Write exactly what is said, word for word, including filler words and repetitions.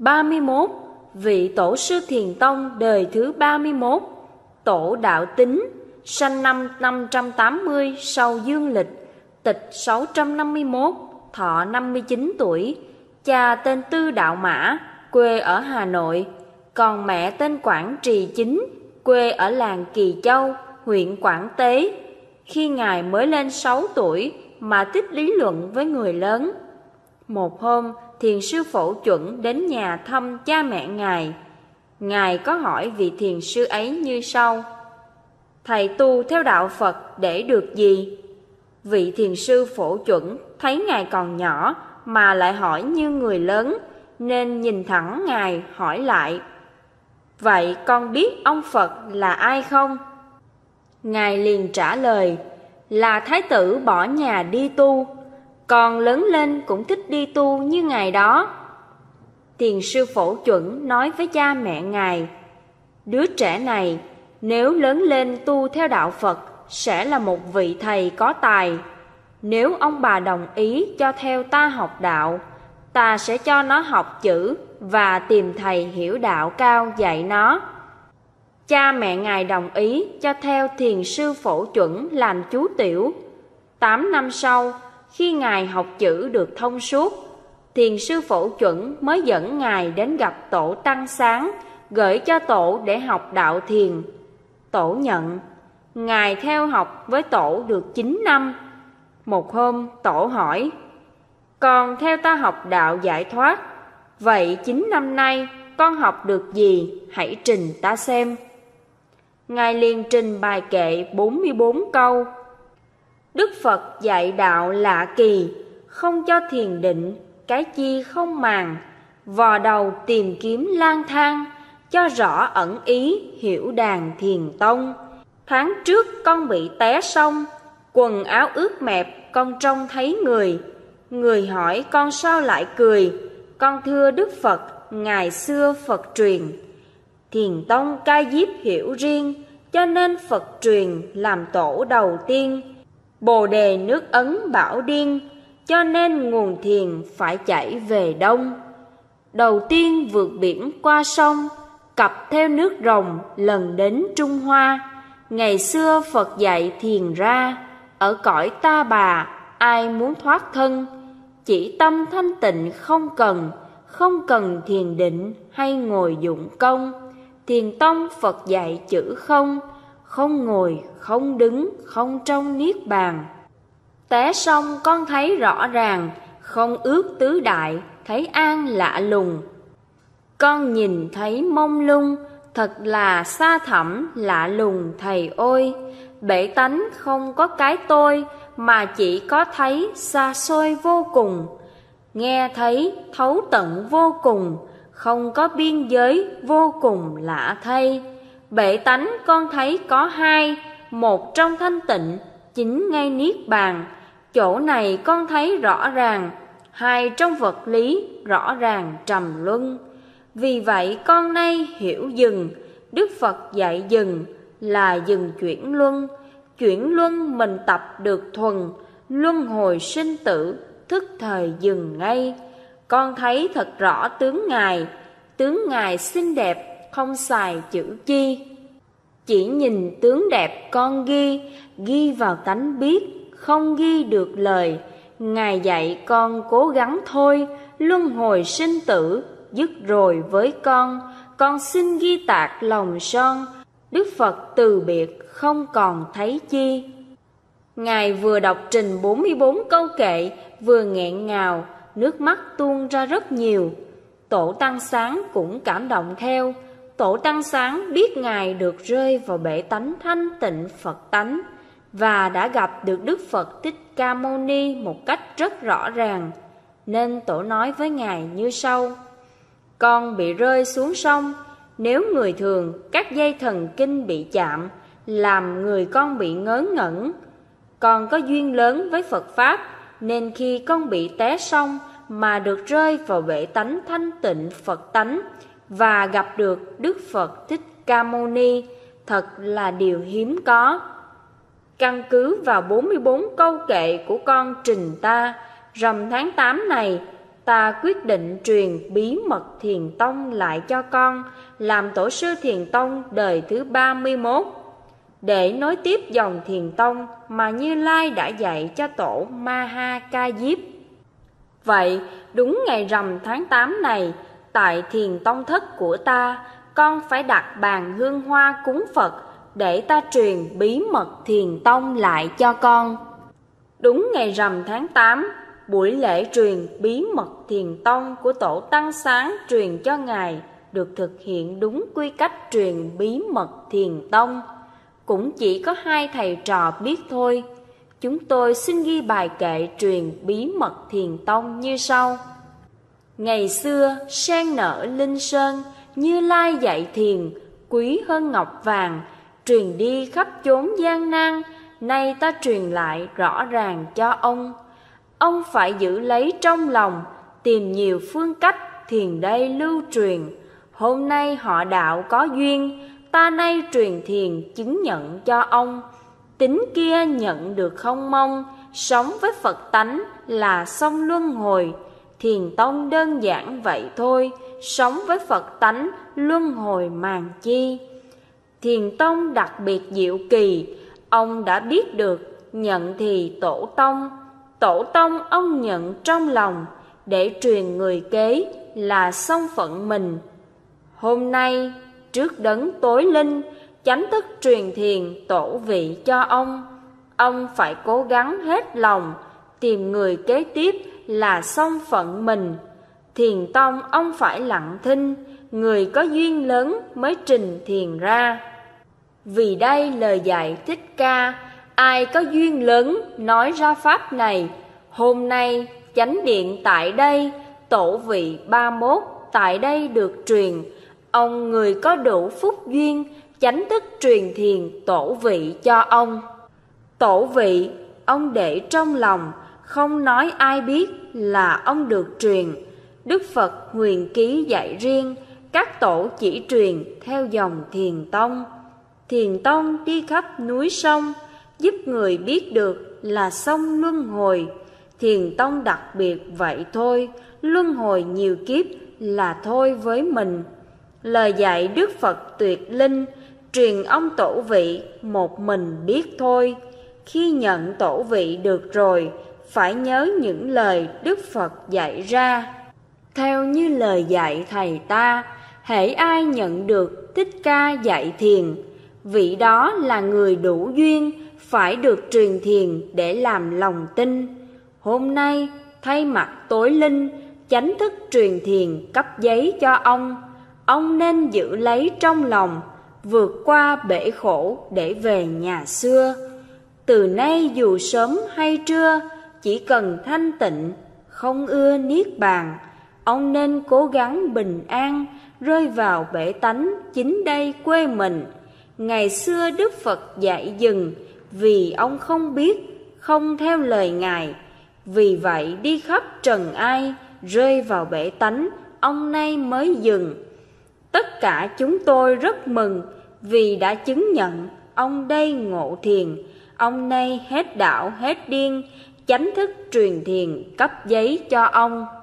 ba mươi mốt. Vị Tổ sư Thiền Tông đời thứ ba mươi mốt, Tổ Đạo Tính, sanh năm năm trăm tám mươi sau Dương Lịch, tịch sáu trăm năm mươi mốt, thọ năm mươi chín tuổi. Cha tên Tư Đạo Mã, quê ở Hà Nội, còn mẹ tên Quảng Trì Chính, quê ở làng Kỳ Châu, huyện Quảng Tế. Khi Ngài mới lên sáu tuổi mà thích lý luận với người lớn. Một hôm, Thiền sư Phổ Chuẩn đến nhà thăm cha mẹ Ngài. Ngài có hỏi vị thiền sư ấy như sau: Thầy tu theo đạo Phật để được gì? Vị thiền sư Phổ Chuẩn thấy Ngài còn nhỏ mà lại hỏi như người lớn, nên nhìn thẳng Ngài hỏi lại: Vậy con biết ông Phật là ai không? Ngài liền trả lời: Là Thái tử bỏ nhà đi tu, còn lớn lên cũng thích đi tu như Ngài đó. Thiền sư Phổ Chuẩn nói với cha mẹ Ngài: Đứa trẻ này nếu lớn lên tu theo đạo Phật sẽ là một vị thầy có tài. Nếu ông bà đồng ý cho theo ta học đạo, ta sẽ cho nó học chữ và tìm thầy hiểu đạo cao dạy nó. Cha mẹ Ngài đồng ý cho theo thiền sư Phổ Chuẩn làm chú tiểu. Tám năm sau, khi Ngài học chữ được thông suốt, thiền sư Phổ Chuẩn mới dẫn Ngài đến gặp Tổ Tăng Sáng, gửi cho Tổ để học đạo thiền. Tổ nhận. Ngài theo học với Tổ được chín năm. Một hôm, Tổ hỏi: Con theo ta học đạo giải thoát, vậy chín năm nay con học được gì? Hãy trình ta xem. Ngài liền trình bài kệ bốn mươi bốn câu. Đức Phật dạy đạo lạ kỳ, không cho thiền định, cái chi không màng. Vò đầu tìm kiếm lang thang, cho rõ ẩn ý, hiểu đàn thiền tông. Tháng trước con bị té xong, quần áo ướt mẹp con trông thấy người. Người hỏi con sao lại cười, con thưa Đức Phật, ngày xưa Phật truyền. Thiền tông Ca Diếp hiểu riêng, cho nên Phật truyền làm tổ đầu tiên. Bồ đề nước Ấn bão điên, cho nên nguồn thiền phải chảy về đông. Đầu tiên vượt biển qua sông, cặp theo nước rồng lần đến Trung Hoa. Ngày xưa Phật dạy thiền ra, ở cõi ta bà ai muốn thoát thân. Chỉ tâm thanh tịnh không cần, không cần thiền định hay ngồi dụng công. Thiền tông Phật dạy chữ không, không ngồi, không đứng, không trong niết bàn. Té xong con thấy rõ ràng, không ước tứ đại, thấy an lạ lùng. Con nhìn thấy mông lung, thật là xa thẳm lạ lùng thầy ôi. Bể tánh không có cái tôi, mà chỉ có thấy xa xôi vô cùng. Nghe thấy thấu tận vô cùng, không có biên giới vô cùng lạ thay. Bệ tánh con thấy có hai, một trong thanh tịnh, chính ngay niết bàn. Chỗ này con thấy rõ ràng, hai trong vật lý rõ ràng trầm luân. Vì vậy con nay hiểu dừng, Đức Phật dạy dừng là dừng chuyển luân. Chuyển luân mình tập được thuần, luân hồi sinh tử, thức thời dừng ngay. Con thấy thật rõ tướng Ngài, tướng Ngài xinh đẹp, không xài chữ chi. Chỉ nhìn tướng đẹp con ghi, ghi vào tánh biết, không ghi được lời. Ngài dạy con cố gắng thôi, luân hồi sinh tử, dứt rồi với con. Con xin ghi tạc lòng son, Đức Phật từ biệt không còn thấy chi. Ngài vừa đọc trình bốn mươi bốn câu kệ, vừa nghẹn ngào, nước mắt tuôn ra rất nhiều. Tổ Tăng Sáng cũng cảm động theo. Tổ Tăng Sáng biết Ngài được rơi vào bể tánh thanh tịnh Phật tánh, và đã gặp được Đức Phật Thích Ca Mâu Ni một cách rất rõ ràng, nên Tổ nói với Ngài như sau: Con bị rơi xuống sông, nếu người thường các dây thần kinh bị chạm, làm người con bị ngớ ngẩn. Con có duyên lớn với Phật Pháp, nên khi con bị té xong mà được rơi vào bể tánh thanh tịnh Phật tánh và gặp được Đức Phật Thích Ca Mâu Ni, thật là điều hiếm có. Căn cứ vào bốn mươi bốn câu kệ của con trình ta, rằm tháng tám này, ta quyết định truyền bí mật Thiền Tông lại cho con, làm tổ sư Thiền Tông đời thứ ba mươi mốt, để nối tiếp dòng Thiền Tông mà Như Lai đã dạy cho tổ Ma-ha-ca-diếp. Vậy, đúng ngày rằm tháng tám này, tại Thiền Tông thất của ta, con phải đặt bàn hương hoa cúng Phật để ta truyền bí mật Thiền Tông lại cho con. Đúng ngày rằm tháng tám, buổi lễ truyền bí mật Thiền Tông của tổ Tăng Sáng truyền cho Ngài được thực hiện đúng quy cách truyền bí mật Thiền Tông. Cũng chỉ có hai thầy trò biết thôi. Chúng tôi xin ghi bài kệ truyền bí mật Thiền Tông như sau. Ngày xưa sen nở linh sơn, Như Lai dạy thiền, quý hơn ngọc vàng, truyền đi khắp chốn gian nan, nay ta truyền lại rõ ràng cho ông. Ông phải giữ lấy trong lòng, tìm nhiều phương cách thiền đây lưu truyền. Hôm nay họ đạo có duyên, ta nay truyền thiền chứng nhận cho ông. Tính kia nhận được không mong, sống với Phật tánh là xong luân hồi. Thiền Tông đơn giản vậy thôi, sống với Phật tánh luân hồi màng chi. Thiền Tông đặc biệt diệu kỳ, ông đã biết được nhận thì tổ tông. Tổ tông ông nhận trong lòng, để truyền người kế là xong phận mình. Hôm nay trước đấng tối linh, chánh thức truyền thiền tổ vị cho ông. Ông phải cố gắng hết lòng, tìm người kế tiếp là xong phận mình. Thiền Tông ông phải lặng thinh, người có duyên lớn mới trình thiền ra. Vì đây lời dạy Thích Ca, ai có duyên lớn nói ra pháp này. Hôm nay chánh điện tại đây, tổ vị ba mươi mốt tại đây được truyền. Ông người có đủ phúc duyên, chánh thức truyền thiền tổ vị cho ông. Tổ vị ông để trong lòng, không nói ai biết là ông được truyền. Đức Phật huyền ký dạy riêng, các tổ chỉ truyền theo dòng Thiền Tông. Thiền Tông đi khắp núi sông, giúp người biết được là sông luân hồi. Thiền Tông đặc biệt vậy thôi, luân hồi nhiều kiếp là thôi với mình. Lời dạy Đức Phật tuyệt linh, truyền ông tổ vị một mình biết thôi. Khi nhận tổ vị được rồi, phải nhớ những lời Đức Phật dạy ra. Theo như lời dạy thầy ta, hễ ai nhận được Thích Ca dạy thiền, vị đó là người đủ duyên, phải được truyền thiền để làm lòng tin. Hôm nay, thay mặt tối linh, chánh thức truyền thiền cấp giấy cho ông. Ông nên giữ lấy trong lòng, vượt qua bể khổ để về nhà xưa. Từ nay dù sớm hay trưa, chỉ cần thanh tịnh, không ưa niết bàn, ông nên cố gắng bình an, rơi vào bể tánh chính đây quê mình. Ngày xưa Đức Phật dạy dừng, vì ông không biết, không theo lời Ngài. Vì vậy đi khắp trần ai, rơi vào bể tánh, ông nay mới dừng. Tất cả chúng tôi rất mừng, vì đã chứng nhận ông đây ngộ thiền. Ông nay hết đạo hết điên, chánh thức truyền thiền cấp giấy cho ông.